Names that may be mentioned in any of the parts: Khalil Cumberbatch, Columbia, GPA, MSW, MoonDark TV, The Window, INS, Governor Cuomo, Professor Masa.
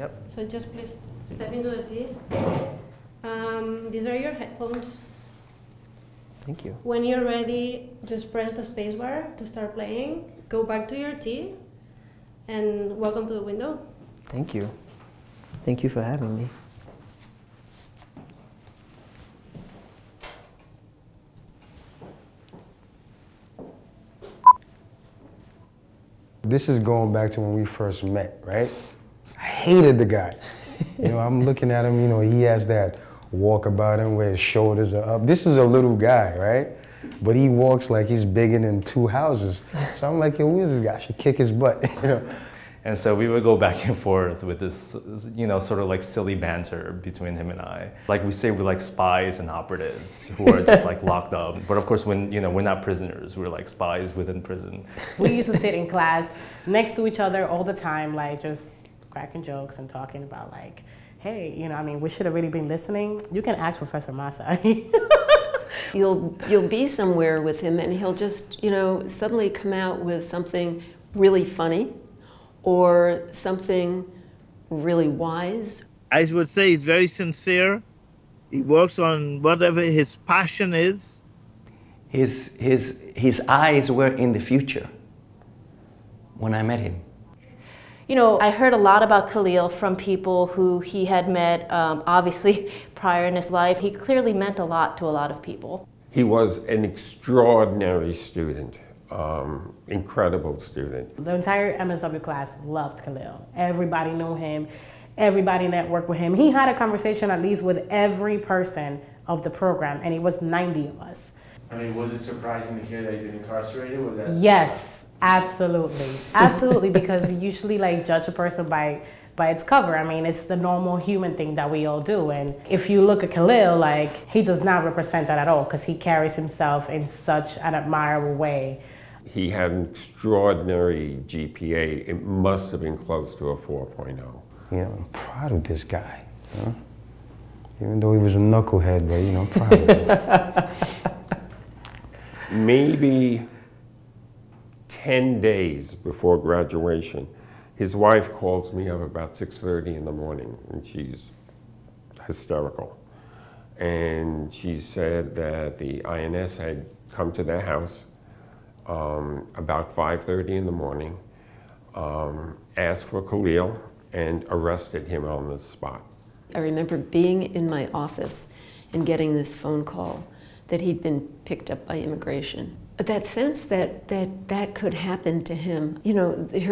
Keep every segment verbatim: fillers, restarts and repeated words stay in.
Yep. So just please step into the tea. Um, these are your headphones. Thank you. When you're ready, just press the space bar to start playing. Go back to your tea. And welcome to the window. Thank you. Thank you for having me. This is going back to when we first met, right? I hated the guy. You know, I'm looking at him, you know, he has that walk about him where his shoulders are up. This is a little guy, right? But he walks like he's bigger than two houses. So I'm like, yo, who is this guy? I should kick his butt, you know? And so we would go back and forth with this, you know, sort of like silly banter between him and I. Like we say, we're like spies and operatives who are just like locked up. But of course, when, you know, we're not prisoners, we're like spies within prison. We used to sit in class next to each other all the time, like just cracking jokes and talking about like, hey, you know, I mean, we should have really been listening. You can ask Professor Masa. you'll, you'll be somewhere with him and he'll just, you know, suddenly come out with something really funny or something really wise. I would say he's very sincere. He works on whatever his passion is. His, his, his eyes were in the future when I met him. You know, I heard a lot about Khalil from people who he had met, um, obviously, prior in his life. He clearly meant a lot to a lot of people. He was an extraordinary student. Um, incredible student. The entire M S W class loved Khalil. Everybody knew him. Everybody networked with him. He had a conversation at least with every person of the program, and it was ninety of us. I mean, was it surprising to hear that you've been incarcerated? Was that yes, absolutely. Absolutely, because you usually like judge a person by by its cover. I mean, it's the normal human thing that we all do. And if you look at Khalil, like, he does not represent that at all because he carries himself in such an admirable way. He had an extraordinary G P A. It must have been close to a four point oh. You know, I'm proud of this guy. You know? Even though he was a knucklehead, but you know, I'm proud of him. Maybe ten days before graduation, his wife calls me up about six thirty in the morning, and she's hysterical. And she said that the I N S had come to their house Um, about five thirty in the morning, um, asked for Khalil, and arrested him on the spot. I remember being in my office and getting this phone call that he'd been picked up by immigration. That sense that that, that could happen to him. You know,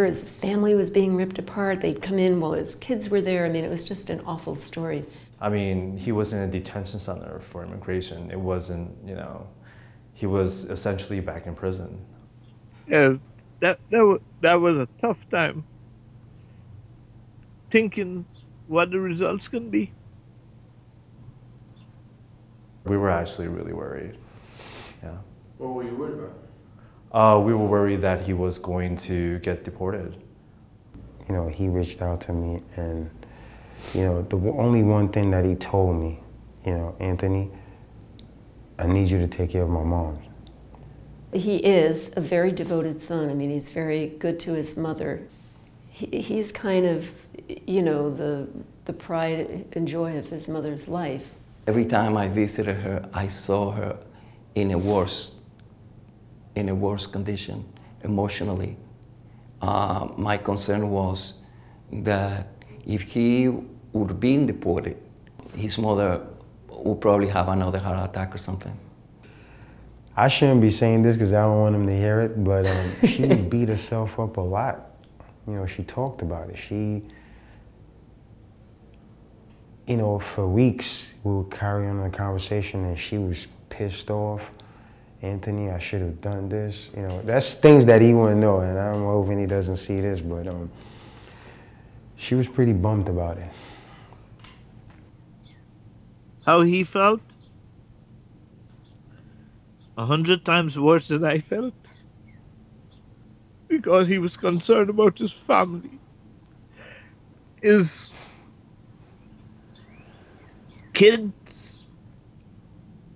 his family was being ripped apart. They'd come in while his kids were there. I mean, it was just an awful story. I mean, he was in a detention center for immigration. It wasn't, you know, he was essentially back in prison. Yeah, that, that, was, that was a tough time, thinking what the results can be. We were actually really worried, yeah. What were you worried about? Uh, we were worried that he was going to get deported. You know, he reached out to me and, you know, the only one thing that he told me, you know, Anthony, I need you to take care of my mom. He is a very devoted son. I mean, he's very good to his mother. He, he's kind of, you know, the, the pride and joy of his mother's life. Every time I visited her, I saw her in a worse, in a worse condition emotionally. Uh, my concern was that if he would be deported, his mother will probably have another heart attack or something. I shouldn't be saying this because I don't want him to hear it, but um, she beat herself up a lot. You know, she talked about it. She, you know, for weeks we would carry on the conversation and she was pissed off. Anthony, I should have done this. You know, that's things that he wouldn't know, and I don't know if he doesn't see this, but um, she was pretty bummed about it. How he felt, a hundred times worse than I felt, because he was concerned about his family, his kids,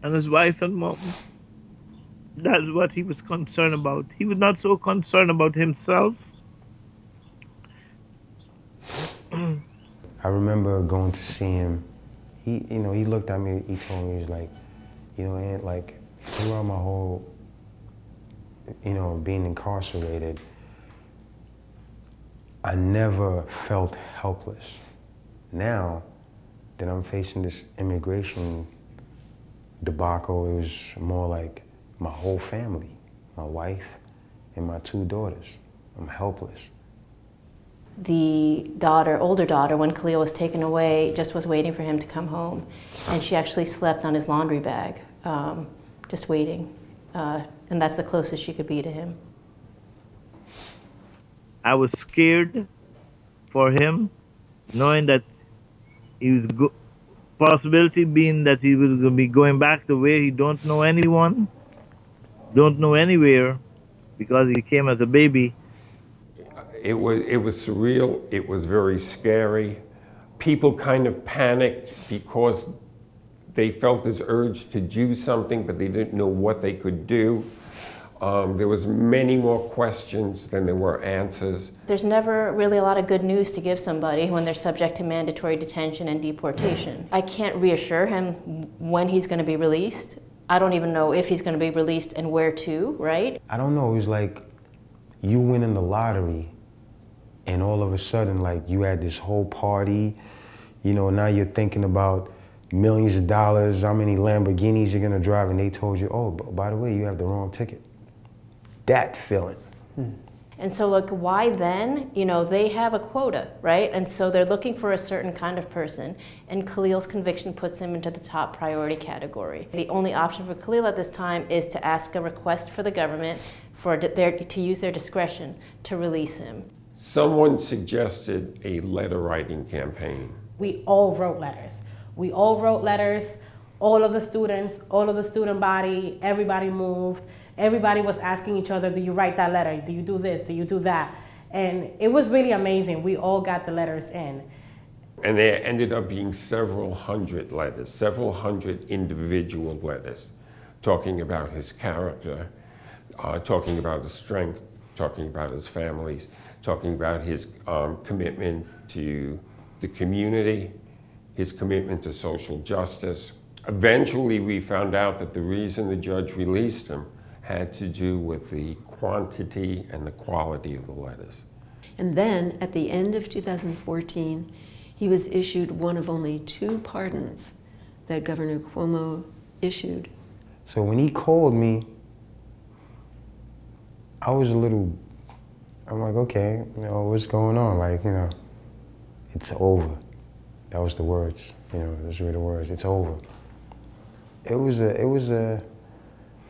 and his wife and mom. That's what he was concerned about. He was not so concerned about himself. I remember going to see him. He, you know, he looked at me, he told me, he was like, you know, Aunt, like, throughout my whole, you know, being incarcerated, I never felt helpless. Now that I'm facing this immigration debacle, it was more like my whole family, my wife and my two daughters. I'm helpless. The daughter, older daughter, when Khalil was taken away, just was waiting for him to come home. And she actually slept on his laundry bag, um, just waiting. Uh, and that's the closest she could be to him. I was scared for him, knowing that he was go possibility being that he was going to be going back to where he don't know anyone, don't know anywhere, because he came as a baby. It was, it was surreal, it was very scary. People kind of panicked because they felt this urge to do something, but they didn't know what they could do. Um, there was many more questions than there were answers. There's never really a lot of good news to give somebody when they're subject to mandatory detention and deportation. I can't reassure him when he's going to be released. I don't even know if he's going to be released and where to, right? I don't know, it was like you winning the lottery. And all of a sudden, like, you had this whole party, you know, now you're thinking about millions of dollars, how many Lamborghinis you're gonna drive, and they told you, oh, by the way, you have the wrong ticket. That feeling. Hmm. And so, like, why then? You know, they have a quota, right? And so they're looking for a certain kind of person, and Khalil's conviction puts him into the top priority category. The only option for Khalil at this time is to ask a request for the government for their, to use their discretion to release him. Someone suggested a letter writing campaign. We all wrote letters. We all wrote letters, all of the students, all of the student body, everybody moved. Everybody was asking each other, do you write that letter? Do you do this? Do you do that? And it was really amazing. We all got the letters in. And there ended up being several hundred letters, several hundred individual letters, talking about his character, uh, talking about his strength, talking about his families, talking about his um, commitment to the community, his commitment to social justice. Eventually, we found out that the reason the judge released him had to do with the quantity and the quality of the letters. And then, at the end of two thousand fourteen, he was issued one of only two pardons that Governor Cuomo issued. So when he called me, I was a little, I'm like, okay, you know, what's going on? Like, you know, it's over. That was the words, you know, those were the words, it's over. It was a, it was a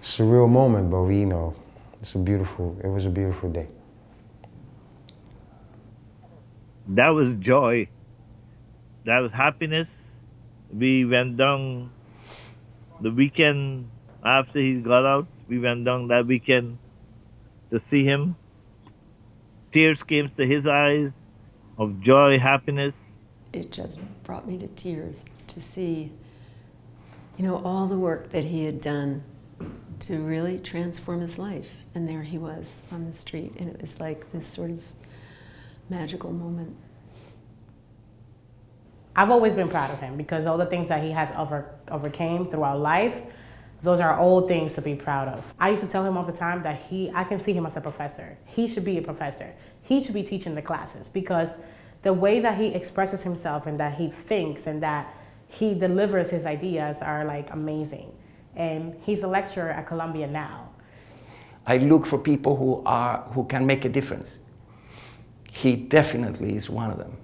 surreal moment, but we, you know, it's a beautiful, it was a beautiful day. That was joy. That was happiness. We went down the weekend after he got out. We went down that weekend to see him. Tears came to his eyes of joy, happiness. It just brought me to tears to see, you know, all the work that he had done to really transform his life. And there he was on the street, and it was like this sort of magical moment. I've always been proud of him because all the things that he has over, overcame throughout life, those are old things to be proud of. I used to tell him all the time that he, I can see him as a professor. He should be a professor. He should be teaching the classes, because the way that he expresses himself and that he thinks and that he delivers his ideas are like amazing. And he's a lecturer at Columbia now. I look for people who are, who can make a difference. He definitely is one of them.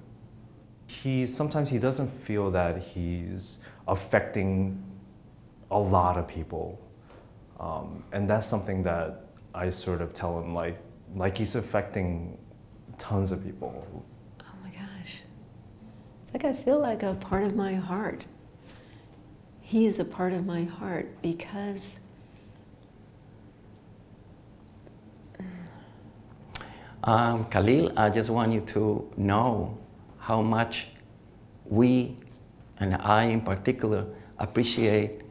He, sometimes he doesn't feel that he's affecting a lot of people. Um, and that's something that I sort of tell him, like, like he's affecting tons of people. Oh my gosh. It's like I feel like a part of my heart. He is a part of my heart because Um, Khalil, I just want you to know how much we, and I in particular, appreciate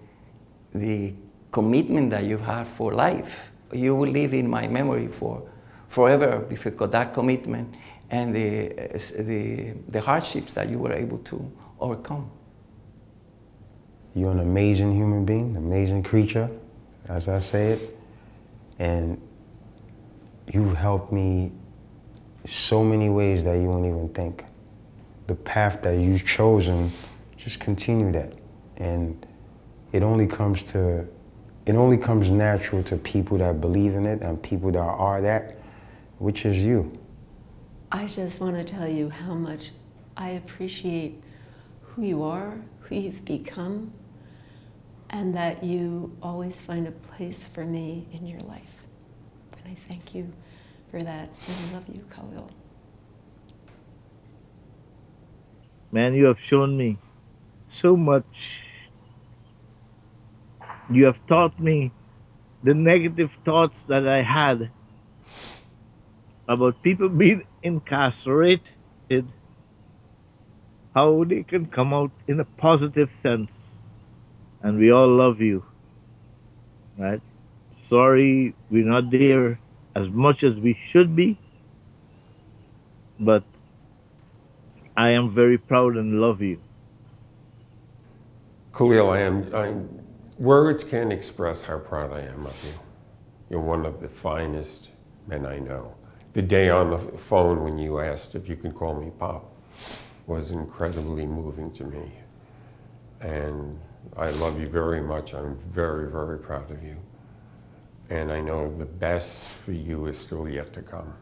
the commitment that you have for life. You will live in my memory for forever because of that commitment and the, the, the hardships that you were able to overcome. You're an amazing human being, amazing creature, as I say it. And you've helped me so many ways that you won't even think. The path that you've chosen, just continue that. And it only comes to, it only comes natural to people that believe in it and people that are that, which is you. I just want to tell you how much I appreciate who you are, who you've become, and that you always find a place for me in your life. And I thank you for that, and I love you, Khalil. Man, you have shown me so much. You have taught me the negative thoughts that I had about people being incarcerated, how they can come out in a positive sense. And we all love you, right? Sorry we're not there as much as we should be, but I am very proud and love you. Khalil, I am, I'm, words can't express how proud I am of you. You're one of the finest men I know. The day on the phone when you asked if you could call me Pop was incredibly moving to me. And I love you very much. I'm very, very proud of you. And I know the best for you is still yet to come.